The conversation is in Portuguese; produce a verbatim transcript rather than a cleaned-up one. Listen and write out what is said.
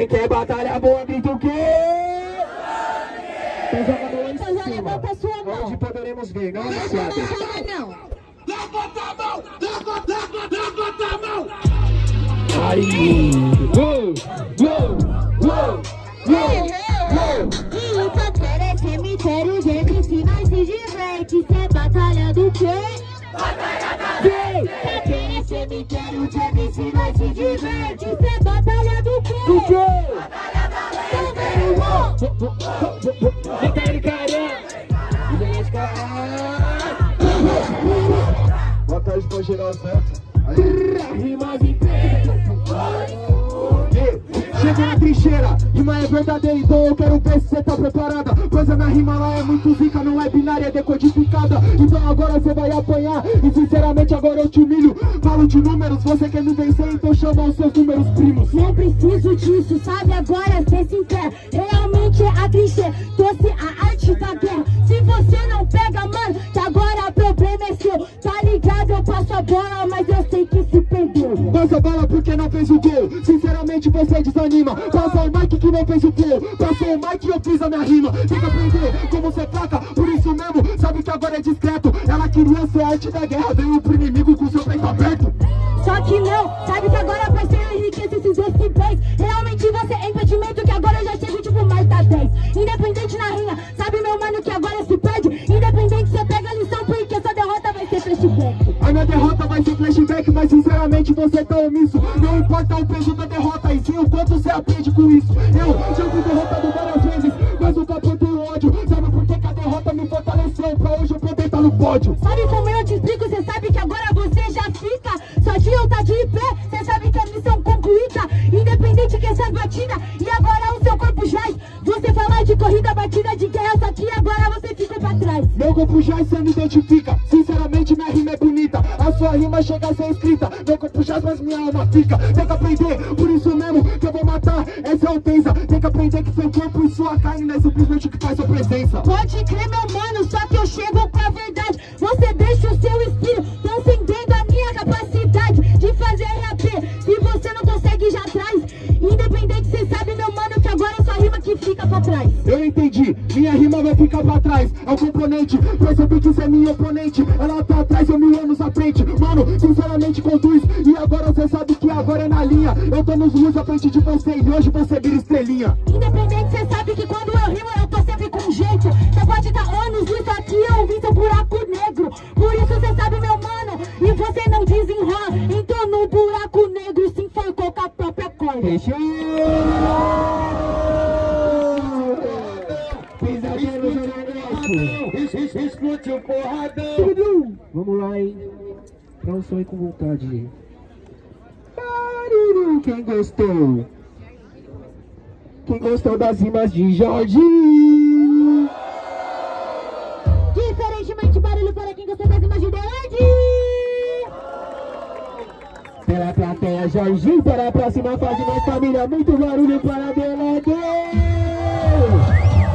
Quem quer batalha boa, grita o quê? Então joga a mão em cima. Então já levanta a sua mão. Onde poderemos ver, não anunciado. Levanta a mão, levanta a mão, levanta a mão. Aí, uou, uou, uou, uou. E o papel é cemitério, gente, se nós se diverte. Isso é batalha do quê? Batalha da vez. Papel é cemitério, gente, se nós se diverte. Isso é batalha do quê? Do quê? Batalha da vez. Batalha carinha. Boa tarde pra geral certo. Rimas intensas. Chega na trincheira, rima é verdadeira, então eu quero ver se você tá preparada. Coisa na rima lá é muito rica, não é binária, é decodificada. Então agora você vai apanhar, e sinceramente agora eu te humilho. Falo de números, você quer me vencer, então chama os seus números primos. Não preciso disso, sabe agora, ser sincero. Realmente a trincheira trouxe a arte da guerra. Se você não pega, mano, que agora o problema é seu. Tá ligado, eu passo a bola, mas eu sei que se perdeu. Passa bola porque não fez o gol, sinceramente você desanima. Passa o Mike que não fez o gol, passou o Mike e eu fiz a minha rima. Tem que aprender como você trata, por isso mesmo, sabe que agora é discreto. Ela queria ser a arte da guerra, veio pro inimigo com seu peito aberto. Só que não, sabe que agora vai ser enriquecer esses decibéis. Realmente você é impedimento que agora eu já chego tipo mais da dez. Independente na rima, sabe meu mano que agora se perde. Independente você pega a lição porque essa derrota vai ser flashback. A minha derrota vai ser flashback, mas sinceramente você tá omisso. Não importa o peso da derrota e sim o quanto você aprende com isso. Eu já fui derrotado várias vezes, mas nunca perdi o ódio. Sabe por que que a derrota me fortaleceu? Pra hoje eu poder estar no pódio. Sabe como eu te explico? Você sabe que agora você já fica. Só de eu tá de pé, você sabe que a missão concluída. Independente que essa batida, e agora o seu corpo jaz. Você falar de corrida, batida de guerra, só que agora você fica pra trás. Meu corpo jaz, você me identifica. Sinceramente minha rima é bonita, a sua rima chega a ser escrita. Meu corpo jaz, mas minha alma fica. Tem que aprender, por isso mesmo que eu vou matar essa ofensa. Tem que aprender que seu corpo e sua carne não é simplesmente o que faz sua presença. Pode crer meu mano, só que eu chego com a verdade. Você deixa o seu espírito transcendendo a minha capacidade de fazer rap. Se você não consegue, já traz. Independente, você sabe meu mano que agora é sua rima que fica pra trás. Eu entendi, minha rima vai ficar pra trás. É o componente, percebi que isso é minha oponente. Ela tá atrás, eu mil anos à frente. Mano, sinceramente conduz. E agora você sabe que agora é na linha. Eu tô nos luz à frente de você e hoje você vira estrelinha. Independente, você sabe que quando eu rimo eu tô sempre com jeito. Você pode estar anos luz aqui, eu vi seu buraco negro. Por isso você sabe meu mano, e você não desenrola. Entrou no buraco negro, se enforcou com a própria corda. Fechou! Escute o porradão. Vamos lá, hein? Pra um sonho com vontade. Quem gostou? Quem gostou das rimas de Jorgin? Diferentemente, barulho para quem gostou das rimas de DELORD. Pela plateia, Jorgin para a próxima fase, mais família. Muito barulho para DELORD.